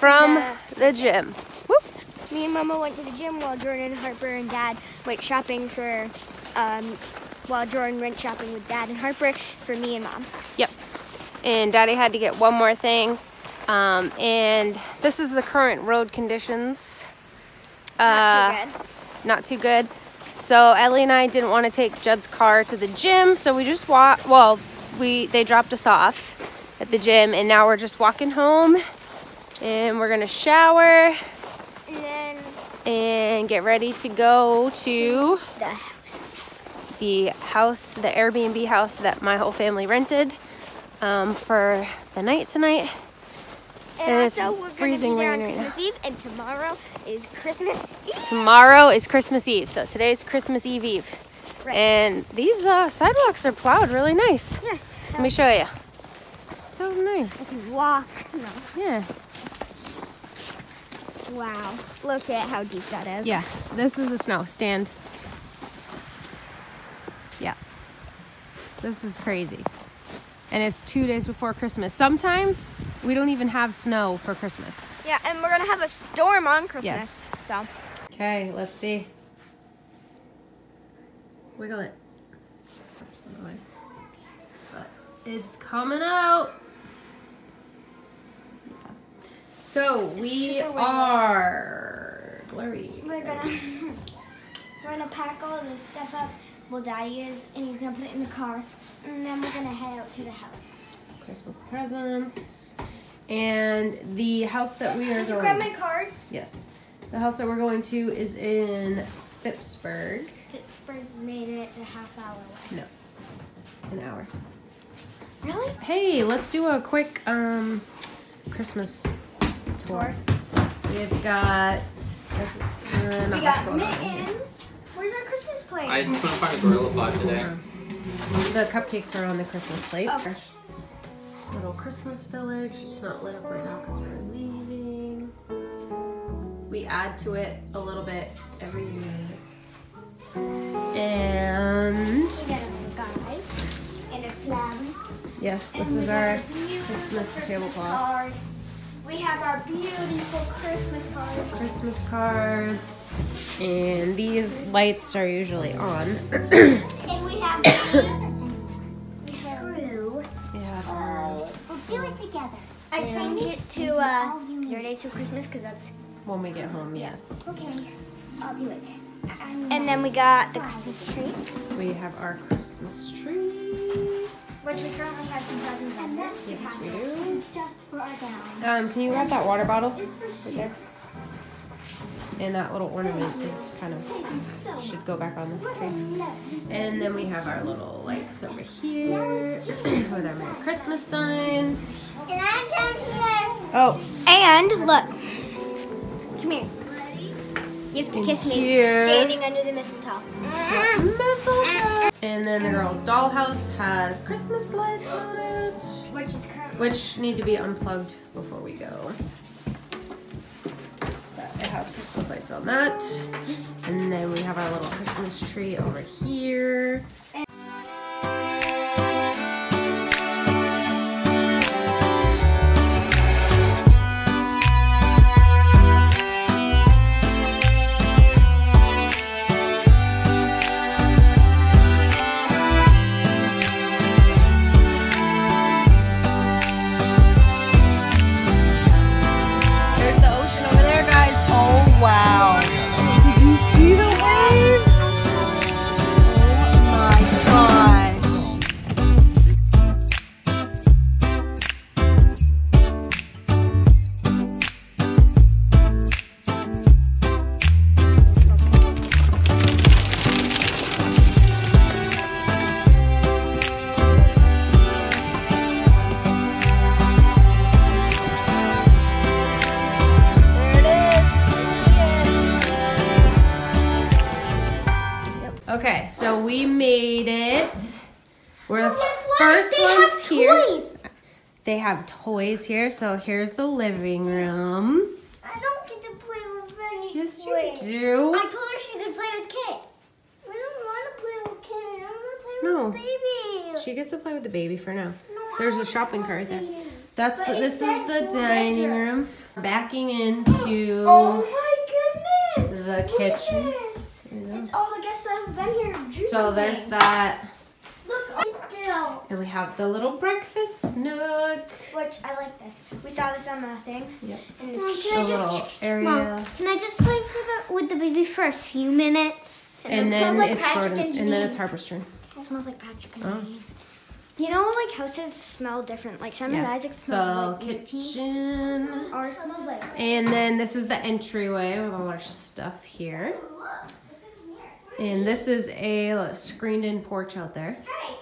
from the gym. Whoop. Me and Mama went to the gym while Jordan, Harper, and Dad went shopping for, while Jordan went shopping with Dad and Harper for me and Mom. Yep. And Daddy had to get one more thing. And this is the current road conditions. Not too good. Not too good. So Ellie and I didn't want to take Judd's car to the gym, so we just walked. Well, they dropped us off at the gym, and now we're just walking home, and we're gonna shower and get ready to go to the house. The Airbnb house that my whole family rented for the night tonight. And it's freezing rain right now. Christmas Eve, and tomorrow is Christmas Eve. Tomorrow is Christmas Eve, so today's Christmas Eve Eve. Right. And these sidewalks are plowed really nice. Yes. Let me show you. So nice. Let's walk. No. Yeah. Wow. Look at how deep that is. Yeah. This is the snow stand. Yeah. This is crazy. And it's 2 days before Christmas. Sometimes we don't even have snow for Christmas. Yeah, and we're gonna have a storm on Christmas. Yes. So. Okay, let's see. Wiggle it. Oops, I'm going. But it's coming out. So we are blurry. We're gonna pack all this stuff up. Well, Daddy is, and he's gonna put it in the car, and then we're gonna head out to the house. Christmas presents, and the house that we are going to. Did you grab my cards? Yes. The house that we're going to is in Pittsburgh. Pittsburgh, Maine, and it's a half hour away. No, an hour. Really? Hey, let's do a quick Christmas tour. We've got mittens. Where's our Christmas plate? I couldn't find a Gorilla Pod today. The cupcakes are on the Christmas plate. Oh. Little Christmas village. It's not lit up right now because we're leaving. We add to it a little bit every year. And we got a guy and a flower. Yes, this is our Christmas tablecloth. We have our beautiful Christmas cards. Christmas cards. And these lights are usually on. And we have together. I changed it to 0 days till Christmas because that's when we get home. Yeah. Okay, I'll do it. And then we got the Christmas tree. We have our Christmas tree, which we currently have 2,000. Yes, we do. Can you grab that water bottle right there? And that little ornament is kind of should go back on the tree. And then we have our little lights over here with our Merry Christmas sign. And I'm down here. Oh, and look. Come here. You have to kiss me. Standing under the mistletoe. Mistletoe. And then the girls' dollhouse has Christmas lights on it, which need to be unplugged before we go. It has Christmas lights on that. And then we have our little Christmas tree over here. Okay, so we made it. We're the first ones here. They have toys here, so here's the living room. I don't get to play with any toys. Yes, you do. I told her she could play with Kit. I don't want to play with Kit. I want to play with the baby. She gets to play with the baby for now. There's a shopping cart there. This is the dining room. Backing into the kitchen. It's all the guests that have been here. So there's that. Look, still. And we have the little breakfast nook. Which I like this. We saw this on the thing. Yep. And this little area. Mom, can I just play with the baby for a few minutes? And then it's Harper's turn. It smells like Patrick and Beans. You know, like houses smell different. Like Simon and Isaac smells like kitchen. Ours smells like. And then this is the entryway with all our stuff here. And this is a screened-in porch out there. Hey,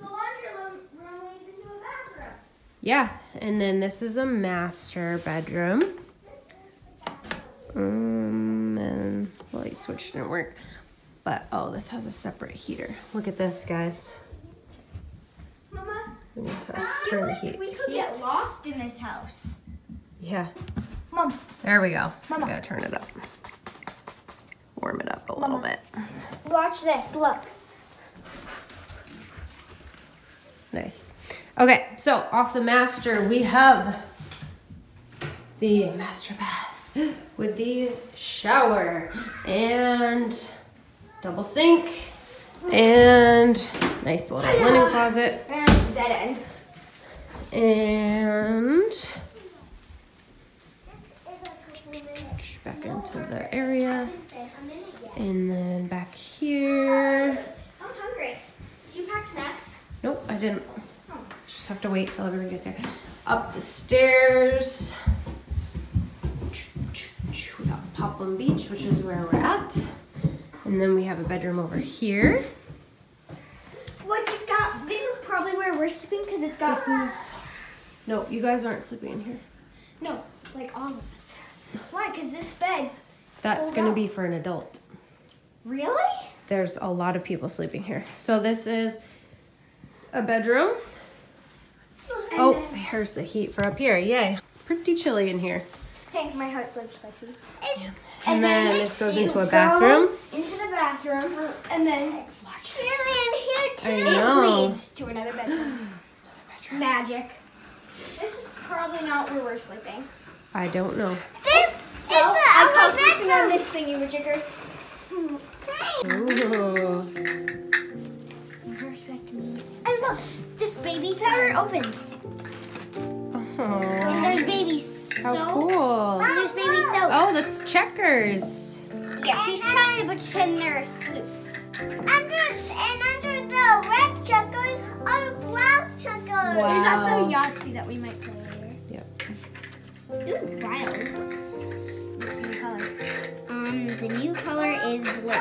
the laundry room leads into a bathroom. Yeah, and then this is a master bedroom. And the light switch didn't work, but this has a separate heater. Look at this, guys. We need to turn the heat. We could get lost in this house. Yeah. Mom. There we go. Mama. We gotta turn it up. Warm it up a little bit. Watch this. Look. Nice. Okay, so off the master, we have the master bath with the shower and double sink and nice little linen closet. Dead end. And back into the area. And then back here. I'm hungry. Did you pack snacks? Nope, I didn't. Just have to wait till everyone gets here. Up the stairs. We got Popham Beach, which is where we're at. And then we have a bedroom over here. Which it's got, this is probably where we're sleeping because it's got. No, you guys aren't sleeping in here. No, like all of us. Why? Because this bed. That's going to be for an adult. Really? There's a lot of people sleeping here. So this is a bedroom. And here's the heat for up here. Yay. It's pretty chilly in here. Hank, my heart so spicy. Yeah. And then this goes into a bathroom. Into the bathroom. And then it's chilly in here too. I know. It leads to another bedroom. Magic. This is probably not where we're sleeping. I don't know. This is I'm sleeping on this thingy majigger. Ooh. Reverse back to me. And look, this baby powder opens. Oh. And there's babies. How cool. There's baby soap. Oh, that's checkers. Yeah, she's trying to pretend they're a soup. Under the red checkers are black checkers. Wow. There's also Yahtzee that we might play later. Yep. Ooh, wild. What's the new color? The new color is blue.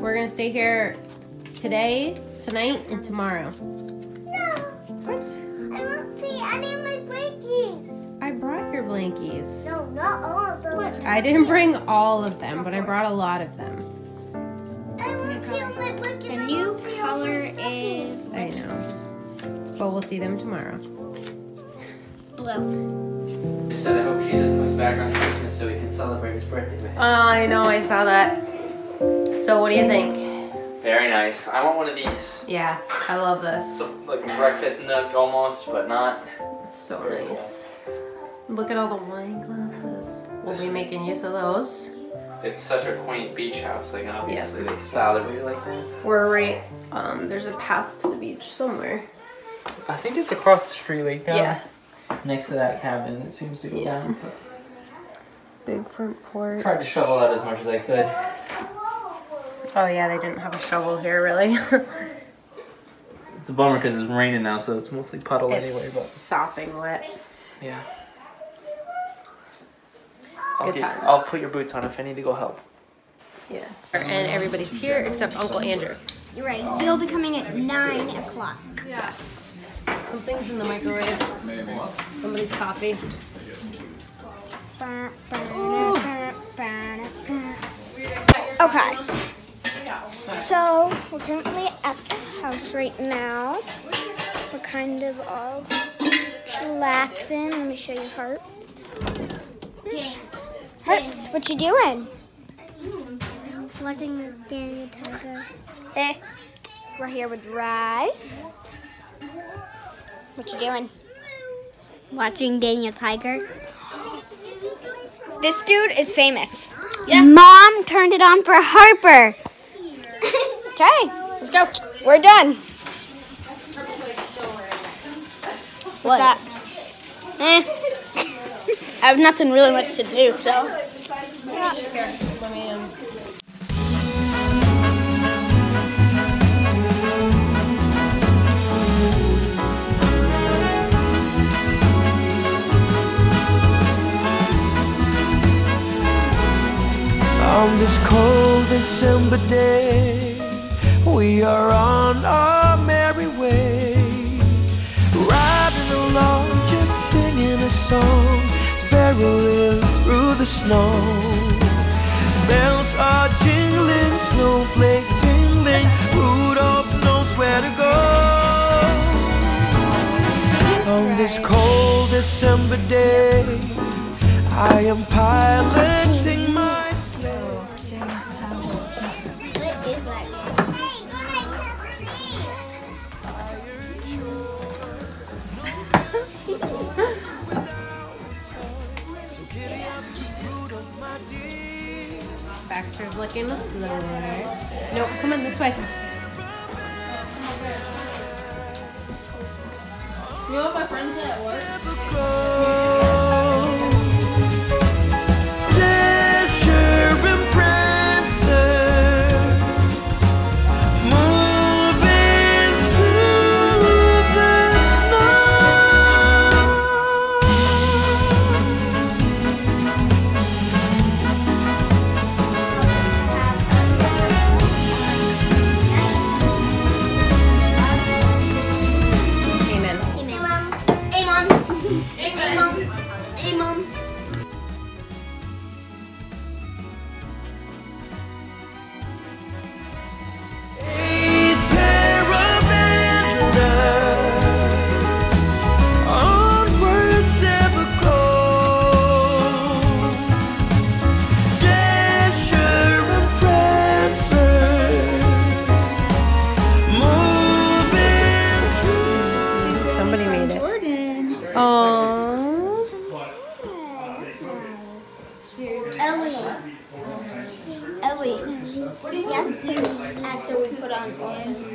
We're going to stay here today, tonight, and tomorrow. No. What? I won't see any of my blankies. I brought your blankies. No, not all of them. What? I didn't bring all of them, but I brought a lot of them. I won't see all my blankies. The new color is... I know. But we'll see them tomorrow. Blue. So I hope Jesus comes back on Christmas so we can celebrate his birthday with him. Oh, I know. I saw that. So what do you think? Very nice. I want one of these. Yeah, I love this. So, like a breakfast nook almost, but not. It's so very nice. Cool. Look at all the wine glasses. We'll be making use of those. It's such a quaint beach house, like obviously they styled it really like that. We're right, there's a path to the beach somewhere. I think it's across the street like down. Yeah. Next to that cabin, it seems to go down. Big front porch. Tried to shovel out as much as I could. Oh yeah, they didn't have a shovel here, really. It's a bummer because it's raining now, so it's mostly puddle anyway. It's sopping wet. Yeah. I'll put your boots on if I need to go help. Yeah. And everybody's here except Uncle Andrew. You're right. He'll be coming at 9 o'clock. Yes. Something's in the microwave. Somebody's coffee. Ooh. Okay. So, we're currently at the house right now. We're kind of all relaxing. Let me show you Harp. Harps, what you doing? Watching Daniel Tiger. Hey, we're here with Rye. What you doing? Watching Daniel Tiger. This dude is famous. Yeah. Mom turned it on for Harper. Okay, let's go. We're done. What? What's that? I have nothing really much to do, so. Yeah. Here, let me, on this cold December day, we are on our merry way, riding along, just singing a song, barreling through the snow. Bells are jingling, snowflakes tingling, Rudolph knows where to go. On this cold December day, I am piloting my... Baxter's looking slower. Nope, come on this way. You know what my friend said at work? Dasher and Prancer, moving through the snow.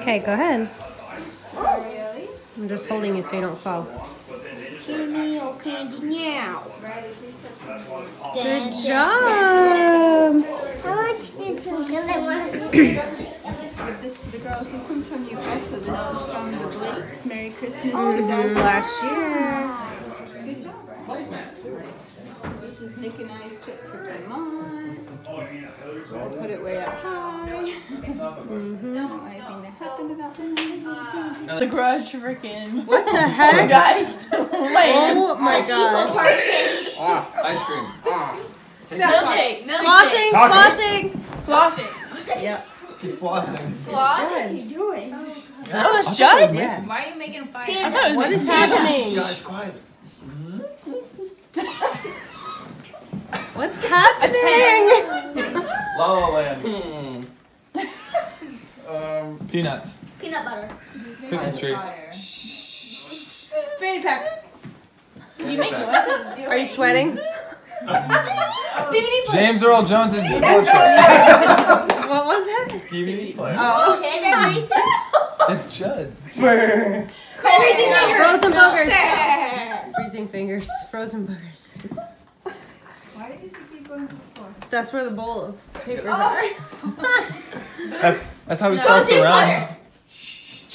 Okay, go ahead. Oh. I'm just holding you so you don't fall. Give me your candy now. Good job. I want to get some because I want to give this to the girls. This one's from you guys, so this is from the Blakes. Merry Christmas to guys last year. Good job, right? This is Nick and I's trip to Vermont. I put it way up high. No, anything that happened to that one. The garage freaking. What the heck? Guys. Oh my god. Ice cream. Milkshake. Flossing. Flossing. Yep. Keep flossing. What are you doing? That was Judd? Why are you making a fire? I thought it was what is happening? Guys, quiet. What's happening? La La Land. Peanuts. Peanut butter. Christmas tree. Fanny pack. Can you make noises? Are you sweating? James Earl Jones is the What was that? DVD player. Oh. That's Judd. Freezing fingers. Frozen boogers. Freezing fingers. Frozen boogers. Why did you keep going to the floor? That's where the bowl of papers are. that's how we start around. Yes.